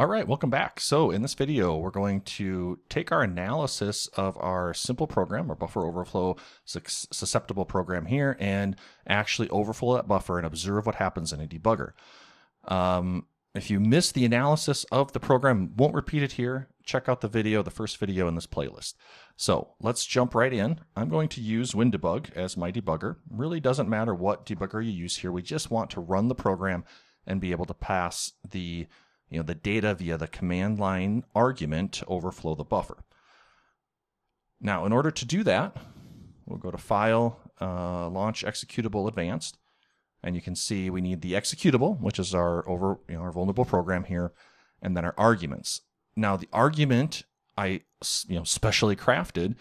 All right, welcome back. So in this video, we're going to take our analysis of our simple program, our buffer overflow susceptible program here, and actually overflow that buffer and observe what happens in a debugger. If you missed the analysis of the program, won't repeat it here, check out the video, the first video in this playlist. So let's jump right in. I'm going to use WinDbg as my debugger. Really doesn't matter what debugger you use here. We just want to run the program and be able to pass the the data via the command line argument to overflow the buffer. Now, in order to do that, we'll go to File, Launch Executable Advanced, and you can see we need the executable, which is our vulnerable program here, and then our arguments. Now, the argument I specially crafted.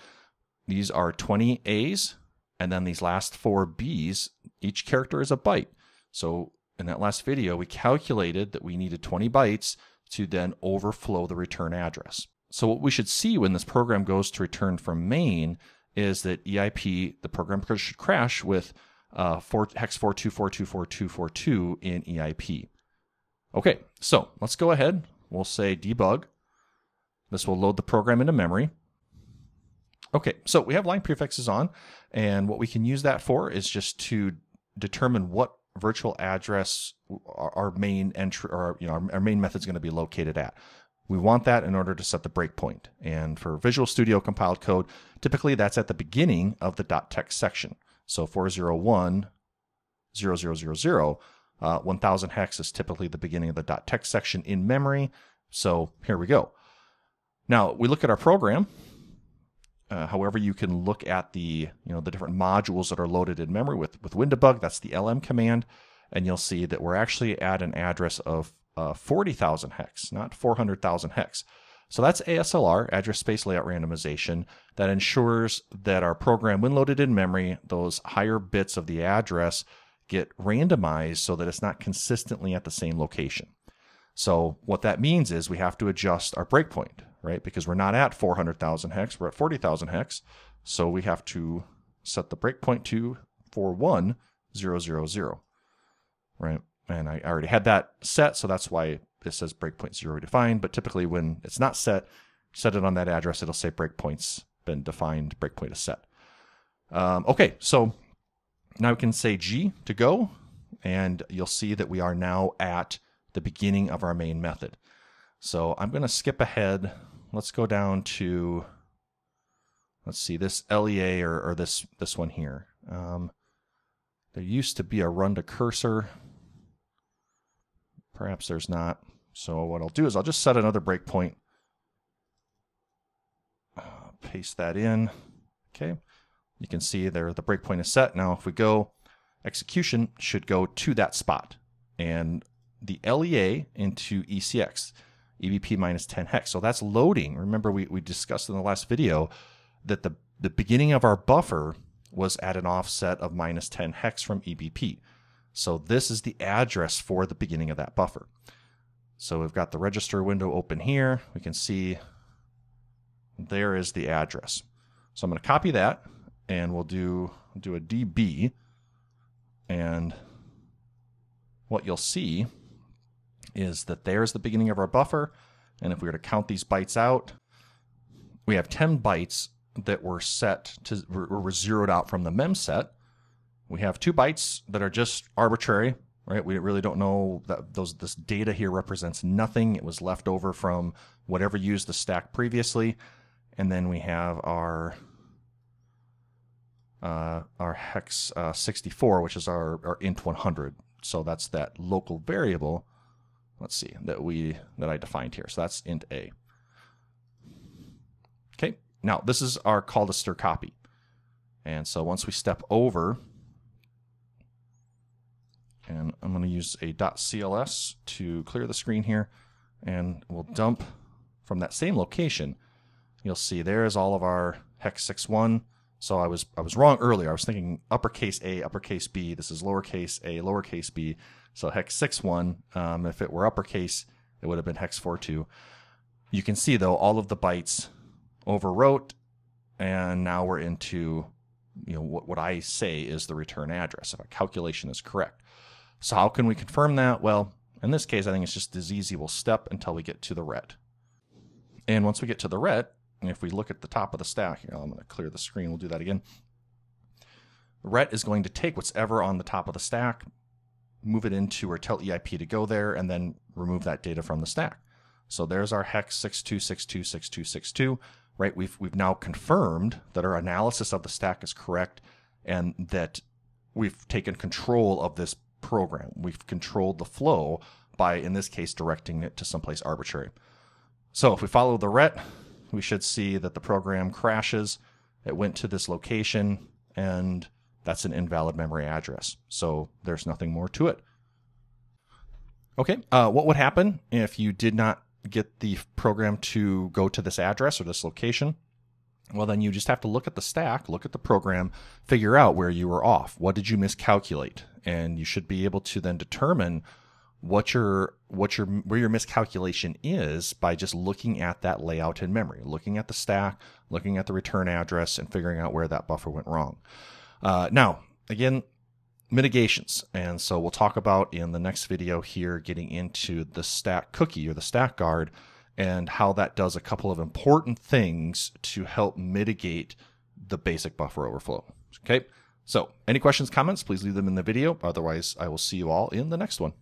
These are 20 A's, and then these last 4 B's. Each character is a byte. So in that last video, we calculated that we needed 20 bytes to then overflow the return address. So what we should see when this program goes to return from main is that EIP, the program should crash with hex 42424242 in EIP. Okay, so let's go ahead. We'll say debug. This will load the program into memory. Okay, so we have line prefixes on, and what we can use that for is just to determine what virtual address our main entry, or our main method is going to be located at. We want that in order to set the breakpoint. And for Visual Studio compiled code, typically that's at the beginning of the .text section. So 4010000, 1000 hex is typically the beginning of the .text section in memory. So here we go. Now we look at our program. However, you can look at the the different modules that are loaded in memory with WinDbg. That's the LM command, and you'll see that we're actually at an address of 40,000 hex, not 400,000 hex. So that's ASLR, address space layout randomization, that ensures that our program, when loaded in memory, those higher bits of the address get randomized so that it's not consistently at the same location. So what that means is we have to adjust our breakpoint, right? Because we're not at 400,000 hex, we're at 40,000 hex. So we have to set the breakpoint to 41000, right? And I already had that set, so that's why it says breakpoint 0 defined. But typically when it's not set, set it on that address, it'll say breakpoint's been defined, breakpoint is set. Okay, so now we can say G to go, and you'll see that we are now at the beginning of our main method. So I'm going to skip ahead. Let's go down to, let's see, this LEA or this one here. There used to be a run to cursor. Perhaps there's not. So what I'll do is I'll just set another breakpoint. Paste that in. Okay. You can see there the breakpoint is set. Now if we go, execution should go to that spot. And the LEA into ECX, EBP minus 10 hex. So that's loading. Remember we discussed in the last video that the beginning of our buffer was at an offset of minus 10 hex from EBP. So this is the address for the beginning of that buffer. So we've got the register window open here. We can see there is the address. So I'm going to copy that, and we'll do a DB. And what you'll see is that there's the beginning of our buffer, and if we were to count these bytes out, we have 10 bytes that were set to, were zeroed out from the mem set. We have 2 bytes that are just arbitrary, right? We really don't know that this data here represents nothing. It was left over from whatever used the stack previously, and then we have our hex 64, which is our int 100. So that's that local variable. Let's see, that I defined here. So that's int a. Okay, now this is our call to strcpy. And so once we step over, and I'm going to use a .cls to clear the screen here, and we'll dump from that same location. You'll see there is all of our hex 61. So I was wrong earlier. I was thinking uppercase A, uppercase B. This is lowercase a, lowercase b. So hex 61, if it were uppercase, it would have been hex 42. You can see, though, all of the bytes overwrote, and now we're into what I say is the return address, if our calculation is correct. So how can we confirm that? Well, In this case, I think it's just this easy we'll step until we get to the RET. And once we get to the RET, and if we look at the top of the stack here, I'm going to clear the screen, we'll do that again. RET is going to take whatever's on the top of the stack, move it into or tell EIP to go there, and then remove that data from the stack. So there's our hex 62626262, right? We've now confirmed that our analysis of the stack is correct and that we've taken control of this program. We've controlled the flow by, in this case, directing it to someplace arbitrary. So if we follow the RET, we should see that the program crashes. It went to this location, and that's an invalid memory address. So there's nothing more to it. Okay, what would happen if you did not get the program to go to this address or this location? Well, then you just have to look at the stack, look at the program, figure out where you were off. What did you miscalculate? And you should be able to then determine where your miscalculation is by just looking at that layout in memory, looking at the stack, looking at the return address, and figuring out where that buffer went wrong. Now, again, mitigations. And so we'll talk about in the next video here getting into the stack cookie or the stack guard and how that does a couple of important things to help mitigate the basic buffer overflow. Okay, so any questions, comments, please leave them in the video. Otherwise, I will see you all in the next one.